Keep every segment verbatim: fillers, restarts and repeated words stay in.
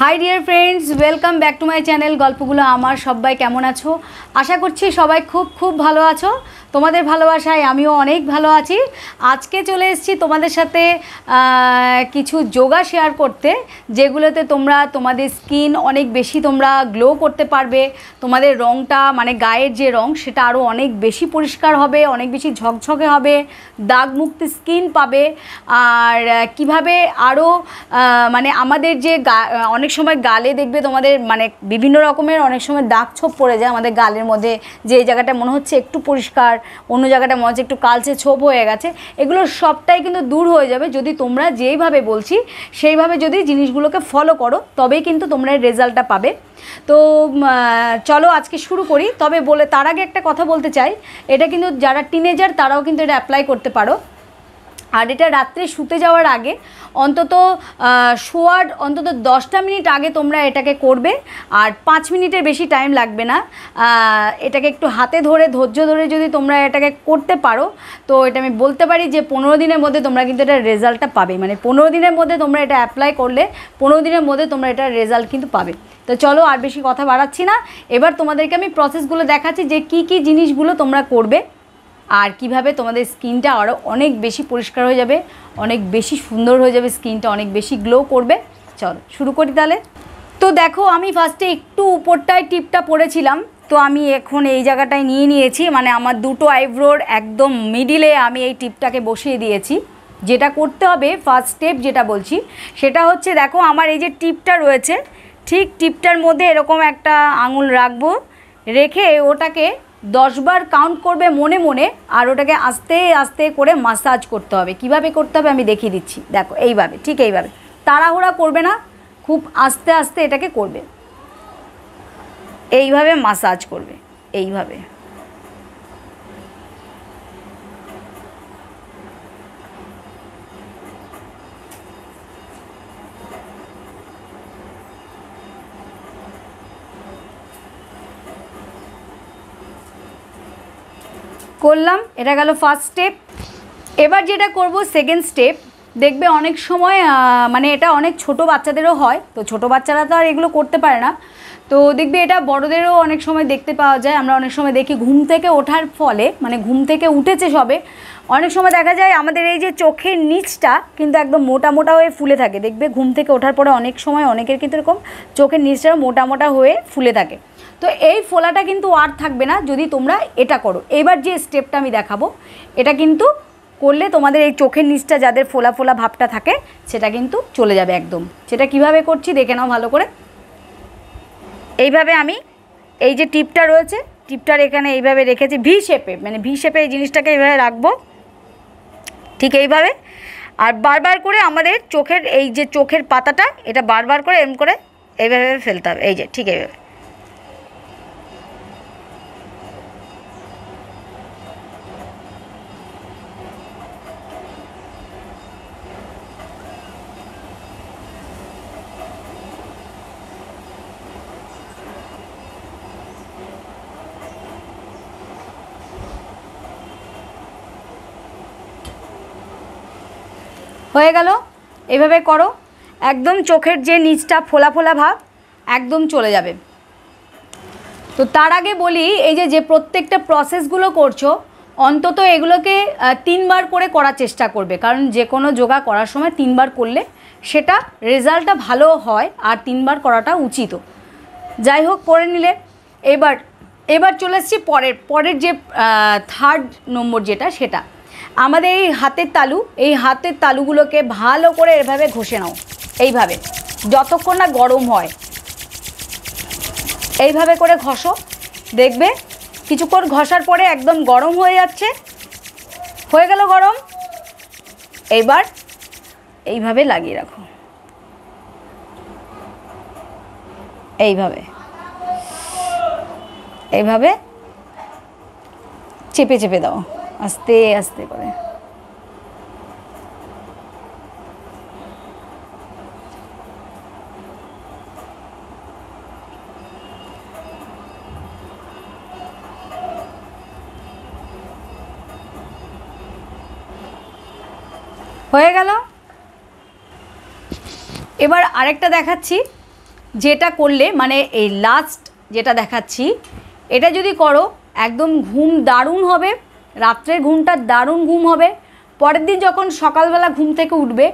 High dear friends welcome back to my channel गल्पगुलो आमार। सबाई केमन आछो? आशा करछि सबाई खूब खूब भालो आछो। तोमादेर भालोबासाय आमिओ अनेक भालो आछि। आजके चले एसेछि तोमादेर साथे किछु योगा शेयर करते, जेगुलोते तोमरा तोमादेर स्किन अनेक बेशी तोमरा ग्लो करते पारबे, तोमादेर रंगटा माने गायेर जे रंग सेटा आरो अनेक बेशी परिष्कार होबे, अनेक बेशी झकझके होबे, दाग मुक्त स्किन पाबे। आर किभाबे आरो माने आमादेर जे गा अनेक समय गाले देखबे तुम्हारे माने विभिन्न रकमेर अनेक समय दाग छोप पड़े जाए आमादेर गालेर मध्य, जे जगहटा मने होच्छे एकटु परिष्कार, अन्य जगहटा मने होच्छे एकटु कालचे छोप हये गेछे, एगुलो सबटाई किन्तु दूर हये जाबे जोदि तोमरा जेइभाबे बोलछि सेइभाबे जोदि जिनिसगुलोके फलो करो, तबेई किन्तु तोमरा रेजाल्टटा पाबे। तो चलो आजके शुरू करी। तबे बोले तार आगे एकटा कथा बोलते चाइ, एटा किन्तु जारा टीनेजार ताराओ किन्तु एटा अ্যাপ্লাই करते पारो। और ये रात्रे शुते जावार आगे अंतत शोवार अंतत दसटा मिनट आगे तोमरा एटाके करबे। और पाँच मिनिटेर बेशी टाइम लागबे ना। एटाके एकटु हाथे धरे धैर्य धरे जोदि तोमरा एटाके करते पारो, तो एटा आमि बोलते पारी जे पंद्रह दिनेर मध्य तोमरा किन्तु एटा रेजाल्टटा पाबे। माने पंद्रह दिनेर मध्य तोमरा एटा अ্যাপ্লাই करले पंद्रह दिनेर मध्य तोमरा एटा रेजाल्ट किन्तु पाबे। तो चलो आर बेशी कथा बाड़ाচ্ছি না। এবার তোমাদেরকে আমি প্রসেসগুলো দেখাচ্ছি যে কি কি জিনিসগুলো তোমরা করবে और কিভাবে তোমাদের স্কিনটা আরো অনেক বেশি পরিষ্কার হয়ে যাবে, অনেক বেশি সুন্দর হয়ে যাবে, স্কিনটা অনেক বেশি গ্লো করবে। চলো শুরু করি তাহলে। তো দেখো আমি ফার্স্টে একটু উপরটায় টিপটা পড়েছিলাম, তো আমি এখন এই জায়গাটায় নিয়ে নিয়েছি, মানে আমার দুটো আইব্রোর একদম মিডিলে আমি এই টিপটাকে বসিয়ে দিয়েছি। যেটা করতে হবে ফার্স্ট স্টেপ যেটা বলছি সেটা হচ্ছে, দেখো আমার এই যে টিপটা রয়েছে, ঠিক টিপটার মধ্যে এরকম একটা আঙুল রাখবো, রেখে ওটাকে दस बार काउंट करबे मने मने और ओटाके आस्ते आस्ते करे मसाज करते हबे। किभाबे करते हबे आमी देखिए दिच्छी। देखो एइभाबे, ठीक एइभाबे, ताड़ाहुड़ा करबे ना, खूब आस्ते आस्ते एटाके करबे, एइभाबे मसाज करबे, एइभाबे। করলাম, এটা গেল ফার্স্ট স্টেপ। এবার যেটা করব সেকেন্ড স্টেপ। দেখবে অনেক সময় মানে এটা অনেক ছোট বাচ্চাদেরও হয়, তো ছোট বাচ্চারা তো আর এগুলো করতে পারে না, তো দেখবে এটা বড়দেরও অনেক সময় দেখতে পাওয়া যায়। আমরা অনেক সময় দেখি ঘুম থেকে ওঠার ফলে, মানে ঘুম থেকে উঠেছে সবে, অনেক সময় দেখা যায় আমাদের এই যে চোখের নিচটা কিন্তু একদম মোটা মোটা হয়ে ফুলে থাকে। দেখবে ঘুম থেকে ওঠার পরে অনেক সময় অনেকের কিন্তু এরকম চোখের নিচটা মোটা মোটা হয়ে ফুলে থাকে। তো এই ফোলাটা কিন্তু আর থাকবে না যদি তোমরা এটা করো। এবার যে স্টেপটা আমি দেখাবো এটা কিন্তু করলে তোমাদের এই চোখের নিচটা যাদের ফোলা ফোলা ভাবটা থাকে সেটা কিন্তু চলে যাবে একদম। সেটা কিভাবে করছি দেখে নাও ভালো করে। এইভাবে আমি এই যে টিপটা রয়েছে টিপটার এখানে এইভাবে রেখেছি ভি শেপে, মানে ভি শেপে এই জিনিসটাকে এইভাবে রাখবো, ঠিক এইভাবে। আর বারবার করে আমাদের চোখের এই যে চোখের পাতাটা এটা বারবার করে এরকম করে এইভাবে ফেলতে হবে, এই যে ঠিক এইভাবে। হয়ে গেল, এভাবে করো, একদম চোখের যে নিচটা ফোলা ফোলা ভাব একদম চলে যাবে। তো তার আগে বলি, এই যে যে প্রত্যেকটা প্রসেসগুলো করছো অন্তত এগুলোকে তিনবার করে করার চেষ্টা করবে, কারণ যে কোনো যোগা করার সময় তিনবার করলে সেটা রেজাল্টটা ভালো হয়, আর তিনবার করাটা উচিত। যাই হোক করে নিলে। এবার এবার চলে আসছি পরের পরের যে থার্ড নম্বর যেটা, সেটা আমাদের এই হাতের তালু, এই হাতের তালুগুলোকে ভালো করে এভাবে ঘষে নাও, এইভাবে, যতক্ষণ না গরম হয় এইভাবে করে ঘষো। দেখবে কিছুক্ষণ ঘষার পরে একদম গরম হয়ে যাচ্ছে, হয়ে গেল গরম। এইবার এইভাবে লাগিয়ে রাখো, এইভাবে এইভাবে চেপে চেপে দাও আস্তে আস্তে করে। হয়ে গেল। এবার আরেকটা দেখাচ্ছি। जेटा करले माने ए लास्ट जेटा देखाচ্ছি এটা যদি করো একদম ঘুম দারুণ হবে। রাতের ঘুমটা দারুণ ঘুম হবে। পরের দিন যখন সকালবেলা ঘুম থেকে উঠবে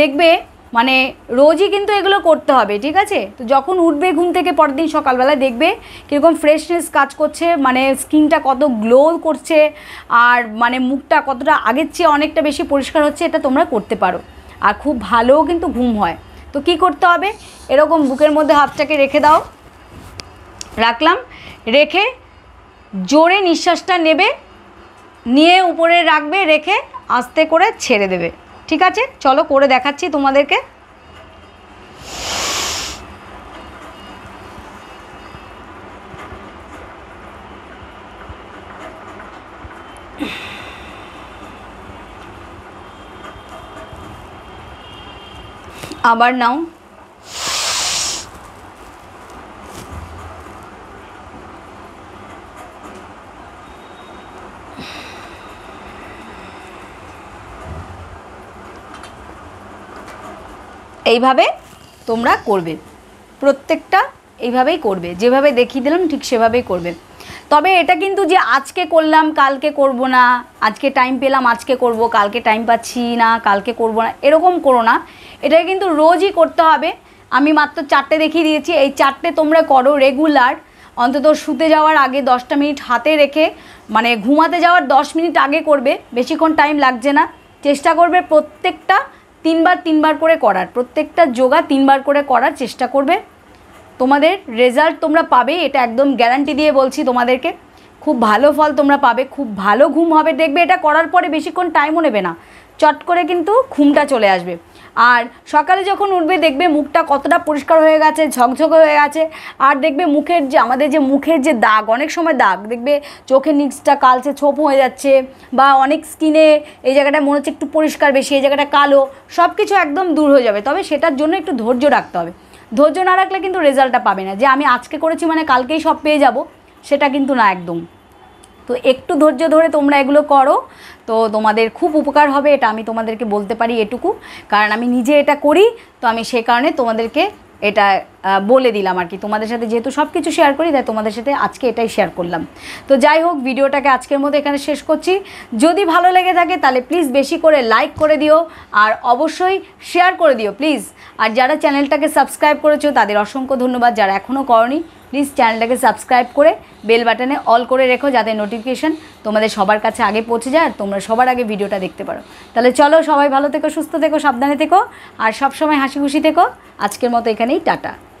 দেখবে মানে রোজই কিন্তু এগুলো করতে হবে, ঠিক আছে? তো যখন উঠবে ঘুম থেকে পরের দিন সকালবেলা দেখবে কীরকম ফ্রেশনেস কাজ করছে, মানে স্কিনটা কত গ্লো করছে আর মানে মুখটা কতটা আগের চেয়ে অনেকটা বেশি পরিষ্কার হচ্ছে। এটা তোমরা করতে পারো আর খুব ভালোও কিন্তু ঘুম হয়। তো কী করতে হবে, এরকম বুকের মধ্যে হাতটাকে রেখে দাও, রাখলাম, রেখে জোরে নিঃশ্বাসটা নেবে, নিয়ে উপরে রাখবে, রেখে আস্তে করে ছেড়ে দেবে, ঠিক আছে? চলো করে দেখাচ্ছি তোমাদেরকে। আবার নাও, এইভাবে তোমরা করবে, প্রত্যেকটা এইভাবেই করবে, যেভাবে দেখিয়ে দিলাম ঠিক সেভাবেই করবে। তবে এটা কিন্তু যে আজকে করলাম কালকে করব না, আজকে টাইম পেলাম আজকে করব, কালকে টাইম পাচ্ছি না কালকে করব না, এরকম করো না। এটা কিন্তু রোজই করতে হবে। আমি মাত্র চারটে দেখিয়ে দিয়েছি, এই চারটে তোমরা করো রেগুলার, অন্তত শুতে যাওয়ার আগে দশটা মিনিট হাতে রেখে, মানে ঘুমাতে যাওয়ার দশ মিনিট আগে করবে, বেশিক্ষণ টাইম লাগছে না। চেষ্টা করবে প্রত্যেকটা তিনবার তিনবার করে করার, প্রত্যেকটা যোগা তিনবার করে করার চেষ্টা করবে। তোমাদের রেজাল্ট তোমরা পাবে, এটা একদম গ্যারান্টি দিয়ে বলছি তোমাদেরকে। খুব ভালো ফল তোমরা পাবে, খুব ভালো ঘুম হবে। দেখবে এটা করার পরে বেশিক্ষণ টাইমও নেবে না, চট করে কিন্তু ঘুমটা চলে আসবে। আর সকালে যখন উঠবে দেখবে মুখটা কতটা পরিষ্কার হয়ে গেছে, ঝকঝকে হয়ে গেছে। আর দেখবে মুখের যে আমাদের যে মুখের যে দাগ, অনেক সময় দাগ দেখবে চোখের নিচটা কালচে ছোপ হয়ে যাচ্ছে, বা অনেক স্কিনে এই জায়গাটা মনে হচ্ছে একটু পরিষ্কার বেশি, এই জায়গাটা কালো, সব কিছু একদম দূর হয়ে যাবে। তবে সেটার জন্য একটু ধৈর্য রাখতে হবে। ধৈর্য না রাখলে কিন্তু রেজাল্টটা পাবে না, যে আমি আজকে করেছি মানে কালকেই সব পেয়ে যাব, সেটা কিন্তু না একদম। তো একটু ধৈর্য ধরে তোমরা এগুলো করো, তো তোমাদের খুব উপকার হবে, এটা আমি তোমাদেরকে বলতে পারি এটুকু, কারণ আমি নিজে এটা করি। তো আমি সে কারণে তোমাদেরকে এটা বলে দিলাম আর কি, তোমাদের সাথে যেহেতু সব কিছু শেয়ার করি তাই তোমাদের সাথে আজকে এটাই শেয়ার করলাম। তো যাই হোক, ভিডিওটাকে আজকের মতো এখানে শেষ করছি। যদি ভালো লেগে থাকে তাহলে প্লিজ বেশি করে লাইক করে দিও আর অবশ্যই শেয়ার করে দিও প্লিজ। আর যারা চ্যানেলটাকে সাবস্ক্রাইব করেছো তাদের অসংখ্য ধন্যবাদ, যারা এখনও করনি প্লিজ চ্যানেলটাকে সাবস্ক্রাইব করে বেল বাটনে অল করে রেখো, যাতে নোটিফিকেশান তোমাদের সবার কাছে আগে পৌঁছে যায় আর তোমরা সবার আগে ভিডিওটা দেখতে পারো। তাহলে চলো, সবাই ভালো থেকো, সুস্থ থেকো, সাবধানে থেকো আর সবসময় হাসি খুশি থেকো। আজকের মতো এখানেই টাটা।